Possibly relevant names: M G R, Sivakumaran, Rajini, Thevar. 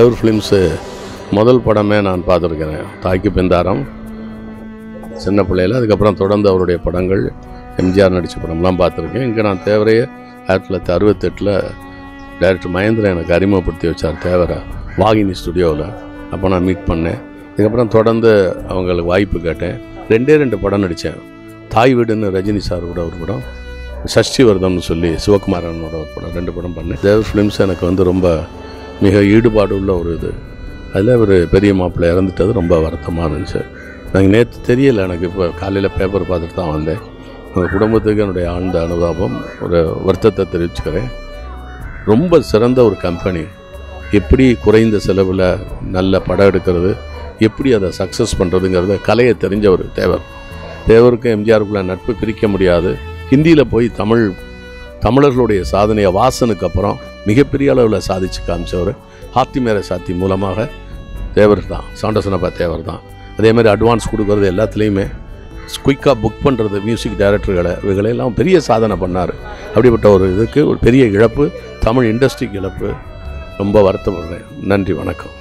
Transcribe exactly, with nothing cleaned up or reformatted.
Our films, model padamai naan paathirukken. Thaaki Pindaram, Chinna Pillaiyila, adukappuram thodarndhu avarude padangal, M G R nadicha padamlam paathirukken. Inga naan Thevaraiyai nineteen sixty-eight la director Mahendra enakku arimugapadutthi vechaar Thevara Vagini studio la. Appo naan meet panne. Adukappuram thodarndhu avangalukku vaaipu ketten. Rende rendu padam nadichen. Thai Veedu nu Rajini sir oda oru padam. Sashthi Vardham nu solli Sivakumaran oda oru padam. Rendu padam panne. Their films enakku vandu romba மிக ஈடுபாடு உள்ள ஒரு இது. அதில் ஒரு பெரிய மாப்பிள்ளை இறந்துட்டது ரொம்ப வருத்தமாக இருந்துச்சு. நாங்கள் நேற்று தெரியலை, எனக்கு இப்போ காலையில் பேப்பர் பார்த்துட்டு தான் வந்தேன். அந்த குடும்பத்துக்கு என்னுடைய ஆழ்ந்த அனுதாபம், ஒரு வருத்தத்தை தெரிவிச்சுக்கிறேன். ரொம்ப சிறந்த ஒரு கம்பெனி, எப்படி குறைந்த செலவில் நல்ல படம் எடுக்கிறது, எப்படி அதை சக்ஸஸ் பண்ணுறதுங்கிறத கலையை தெரிஞ்ச ஒரு தேவர். தேவருக்கும் எம்ஜிஆருக்குள்ள நட்பு பிரிக்க முடியாது. ஹிந்தியில் போய் தமிழ் தமிழர்களுடைய சாதனையை வாசனுக்கு அப்புறம் மிகப்பெரிய அளவில் சாதிச்சு காமிச்சவர் ஹாத்தி மேர சாத்தி மூலமாக தேவர் தான், சாண்டர்சனப்பா தேவர் தான். அதேமாதிரி அட்வான்ஸ் கொடுக்குறது எல்லாத்துலேயுமே குயிக்காக புக் பண்ணுறது, மியூசிக் டைரக்டர்களை இவைகளெல்லாம் பெரிய சாதனை பண்ணார். அப்படிப்பட்ட ஒரு இதுக்கு ஒரு பெரிய இழப்பு, தமிழ் இண்டஸ்ட்ரிக்கு இழப்பு. ரொம்ப வருத்தப்படுறேன். நன்றி, வணக்கம்.